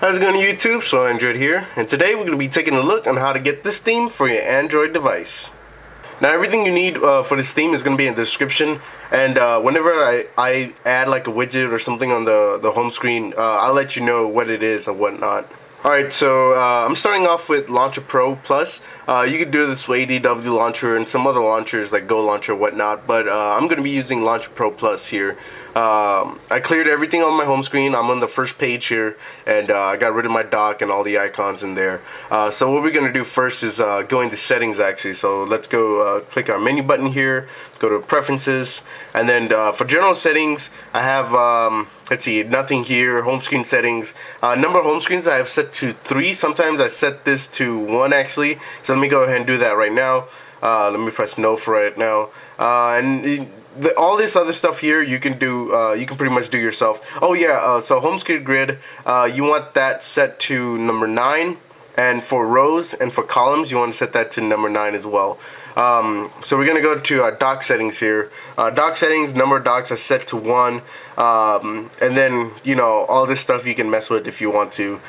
How's it going, YouTube? So Android here, and today we're going to be taking a look on how to get this theme for your Android device. Now everything you need for this theme is going to be in the description, and whenever I add like a widget or something on the home screen, I'll let you know what it is and whatnot. Alright, so I'm starting off with Launcher Pro Plus. You could do this with ADW Launcher and some other launchers like Go Launcher and whatnot, but I'm going to be using Launcher Pro Plus here. I cleared everything on my home screen. I'm on the first page here, and I got rid of my dock and all the icons in there. So what we're going to do first is go into settings actually. So let's go click our menu button here, go to preferences, and then for general settings I have, let's see, nothing here, home screen settings. Number of home screens I have set to 3. Sometimes I set this to 1 actually. So let me go ahead and do that right now. Let me press no for right now. All this other stuff here you can do, you can pretty much do yourself. Oh yeah, so home screen grid, you want that set to number 9, and for rows and for columns you want to set that to number 9 as well. So we're gonna go to our dock settings here. Dock settings, number of docks are set to 1, and then you know all this stuff you can mess with if you want to.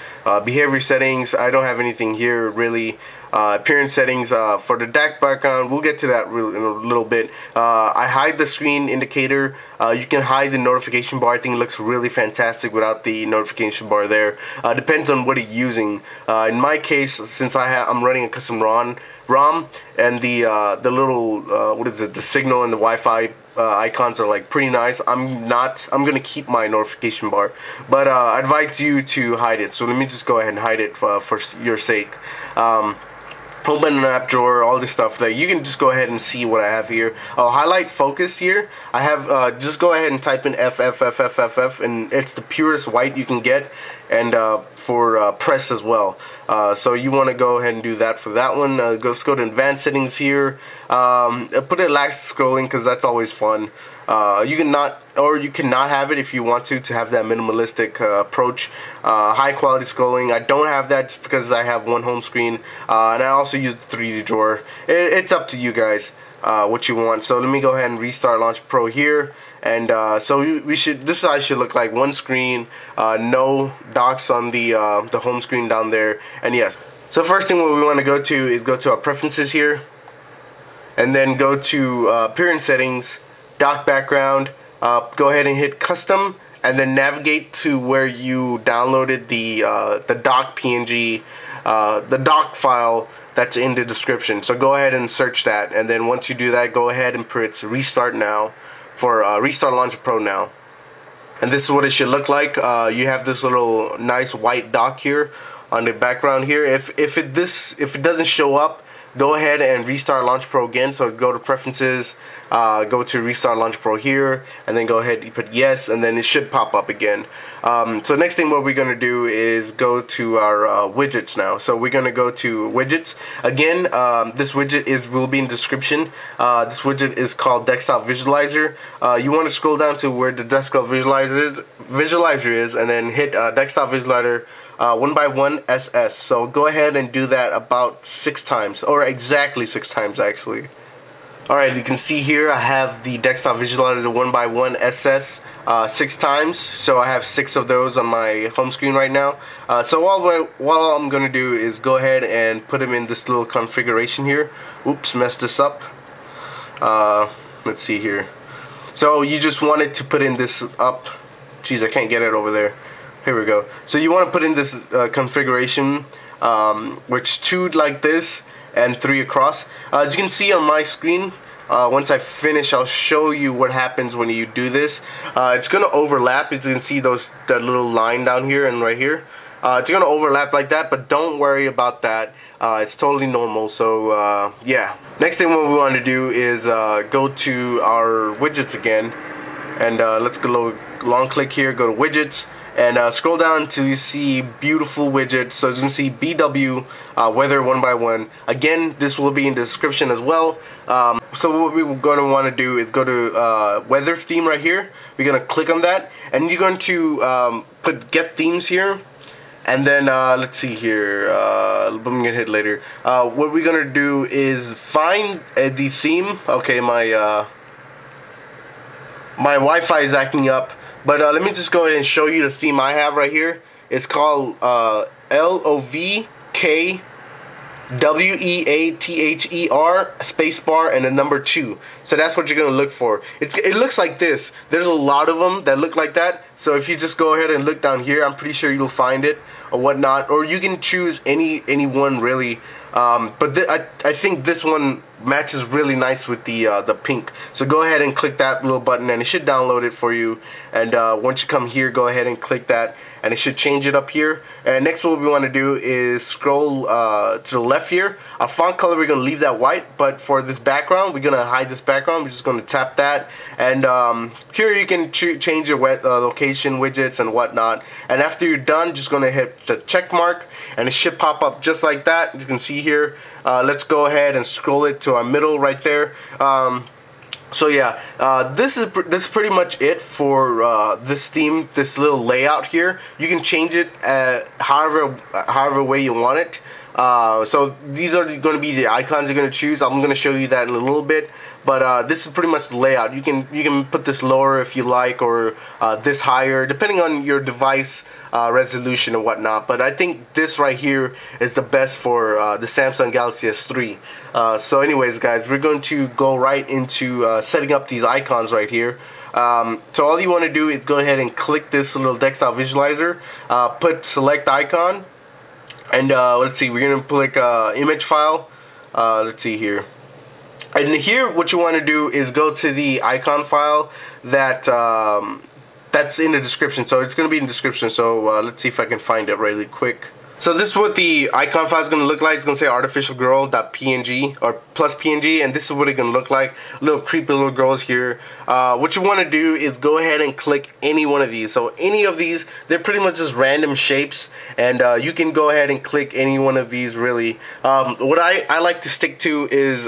Behavior settings, I don't have anything here really. Appearance settings, for the DAC background, we'll get to that in a little bit. I hide the screen indicator. You can hide the notification bar. I think it looks really fantastic without the notification bar there. Depends on what you're using. In my case, since I'm running a custom ROM, and the little what is it, the signal and the Wi-Fi icons are like pretty nice. I'm gonna keep my notification bar, but I advise you to hide it. So let me just go ahead and hide it for your sake. Home button, app drawer, all this stuff. Like, you can just go ahead and see what I have here. I'll highlight focus here. I have, just go ahead and type in FFFFFF, and it's the purest white you can get, and for press as well. So you want to go ahead and do that for that one. Let's go to advanced settings here. Put elastic scrolling because that's always fun. You can not, or you cannot have it if you want to have that minimalistic approach. High quality scrolling, I don't have that just because I have one home screen, and I also use the 3D drawer. It's up to you guys what you want. So let me go ahead and restart Launcher Pro here, and so we should, this side should look like one screen, no docks on the home screen down there, and yes. So first thing what we want to go to is go to our preferences here, and then go to appearance settings, dock background, go ahead and hit custom, and then navigate to where you downloaded the dock PNG, the dock file that's in the description. So go ahead and search that, and then once you do that, go ahead and put restart now for restart Launcher Pro now. And this is what it should look like. You have this little nice white dock here on the background here. If it doesn't show up, go ahead and restart Launcher Pro again. So go to preferences, go to restart Launcher Pro here, and then go ahead and put yes, and then it should pop up again. So next thing what we're going to do is go to our widgets now. So we're going to go to widgets again. This widget will be in the description. This widget is called Desktop Visualizer. You want to scroll down to where the Desktop Visualizer is, and then hit Desktop Visualizer 1x1 SS. So go ahead and do that about 6 times, or exactly 6 times actually. Alright, you can see here I have the Desktop Visualizer 1x1 SS 6 times. So I have 6 of those on my home screen right now. So all I'm going to do is go ahead and put them in this little configuration here. Oops, messed this up. Let's see here. So you just wanted to put in this up. Jeez, I can't get it over there. Here we go. So you want to put in this configuration, which 2 like this and 3 across. As you can see on my screen, once I finish, I'll show you what happens when you do this. It's going to overlap. You can see that little line down here and right here. It's going to overlap like that, but don't worry about that. It's totally normal. So yeah. Next thing what we want to do is go to our widgets again, and let's go long click here. Go to widgets. And scroll down till you see Beautiful Widgets. So you can see BW Weather 1x1. Again, this will be in the description as well. So what we're going to want to do is go to Weather Theme right here. We're going to click on that, and you're going to put Get Themes here. And then let's see here. I'm going to hit later. What we're going to do is find the theme. Okay, my Wi-Fi is acting up. But let me just go ahead and show you the theme I have right here. It's called LOVKWEATHER spacebar and the number 2. So that's what you're gonna look for. It looks like this. There's a lot of them that look like that. So if you just go ahead and look down here, I'm pretty sure you'll find it or whatnot. Or you can choose any one really. But I think this one matches really nice with the pink. So go ahead and click that little button and it should download it for you. And once you come here, go ahead and click that and it should change it up here. And next what we want to do is scroll to the left here. Our font color, we're going to leave that white, but for this background, we're going to hide this background. We're just going to tap that. And here you can change your location widgets and whatnot. And after you're done, just going to hit the check mark and it should pop up just like that. You can see here. Let's go ahead and scroll it to our middle right there. So yeah, this is pretty much it for this theme, this little layout here. You can change it however way you want it. So these are going to be the icons you're going to choose. I'm going to show you that in a little bit. But this is pretty much the layout. You can put this lower if you like, or this higher, depending on your device resolution and whatnot. But I think this right here is the best for the Samsung Galaxy S3. So anyways, guys, we're going to go right into setting up these icons right here. So all you want to do is go ahead and click this little desktop visualizer, put select icon, and let's see, we're going to click image file. Let's see here. And here what you want to do is go to the icon file that that's in the description. So it's going to be in the description. So let's see if I can find it really quick. So this is what the icon file is going to look like. It's going to say artificialgirl.png or plus PNG, and this is what it's going to look like. Little creepy little girls here. What you want to do is go ahead and click any one of these. So any of these, they're pretty much just random shapes, and you can go ahead and click any one of these really. What I like to stick to is,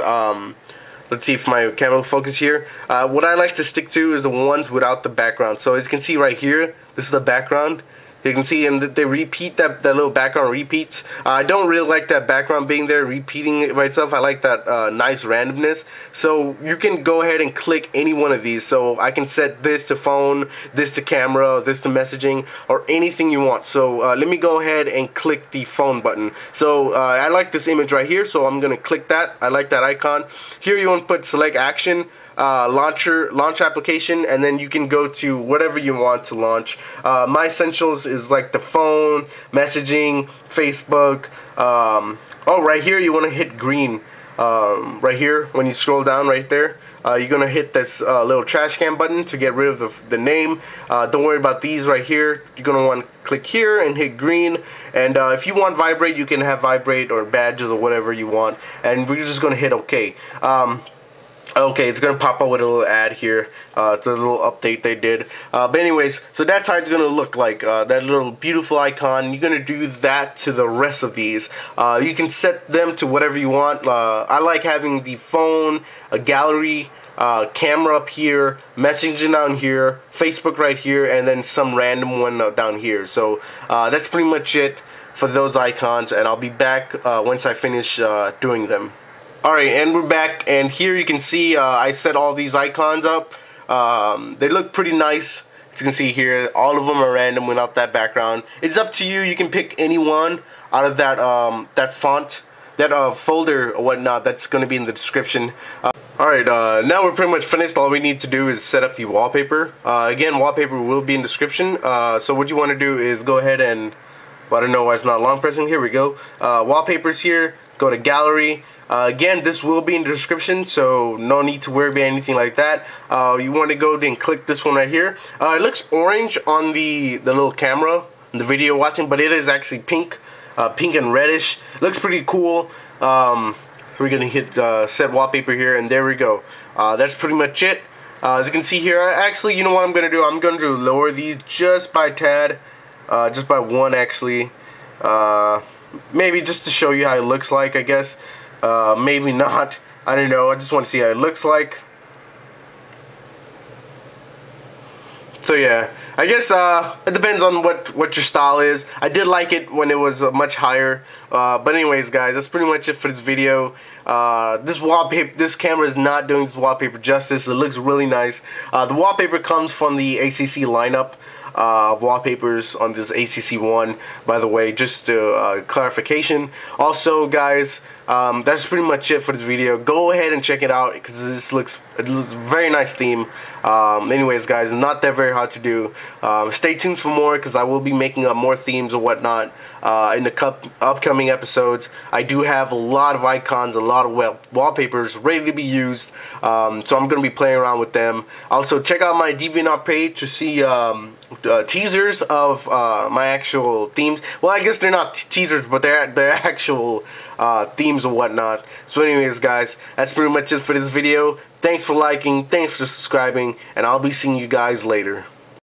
let's see if my camera will focus here. What I like to stick to is the ones without the background. So as you can see right here, this is the background. You can see, and they repeat that little background repeats. I don't really like that background being there repeating it by itself. I like that nice randomness. So you can go ahead and click any one of these. So I can set this to phone, this to camera, this to messaging, or anything you want. So let me go ahead and click the phone button. So I like this image right here, so I'm gonna click that. I like that icon. Here you want to put select action, launch application, and then you can go to whatever you want to launch. My essentials is like the phone, messaging, Facebook. Oh, right here you want to hit green. Right here, when you scroll down right there, you're gonna hit this little trash can button to get rid of the name. Don't worry about these right here. You're gonna want to click here and hit green. And if you want vibrate, you can have vibrate or badges or whatever you want. And we're just gonna hit OK. Okay, it's gonna pop up with a little ad here. It's a little update they did. But anyways, so that's how it's gonna look like. That little beautiful icon. You're gonna do that to the rest of these. You can set them to whatever you want. I like having the phone, a gallery, camera up here, messaging down here, Facebook right here, and then some random one down here. So that's pretty much it for those icons, and I'll be back once I finish doing them. Alright, and we're back, and here you can see I set all these icons up. They look pretty nice. As you can see here, all of them are random without that background. It's up to you. You can pick any one out of that font, that folder or whatnot that's going to be in the description. Alright, now we're pretty much finished. All we need to do is set up the wallpaper. Again, wallpaper will be in the description. So what you want to do is go ahead and, well, I don't know why it's not long pressing. Here we go. Wallpapers here. Go to gallery. Again, this will be in the description, so no need to worry about anything like that. You want to go and click this one right here. It looks orange on the little camera, the video watching, but it is actually pink, pink and reddish. Looks pretty cool. We're gonna hit set wallpaper here, and there we go. That's pretty much it. As you can see here, actually, you know what I'm gonna do? I'm gonna lower these just by tad, just by one actually. Maybe just to show you how it looks like, I guess. Maybe not. I don't know. I just want to see how it looks like. So yeah, I guess it depends on what your style is. I did like it when it was much higher. But anyways, guys, that's pretty much it for this video. This camera is not doing this wallpaper justice. It looks really nice. The wallpaper comes from the ACC lineup. wallpapers on this ACC1, by the way, just to clarification. Also, guys, that's pretty much it for this video. Go ahead and check it out because it looks very nice theme. Anyways, guys, not that very hard to do. Stay tuned for more because I will be making up more themes or whatnot in the upcoming episodes. I do have a lot of icons, a lot of wallpapers ready to be used, so I'm going to be playing around with them. Also, check out my DeviantArt page to see teasers of my actual themes. Well, I guess they're not teasers, but they're actual themes or whatnot. So anyways, guys, that's pretty much it for this video. Thanks for liking, thanks for subscribing, and I'll be seeing you guys later.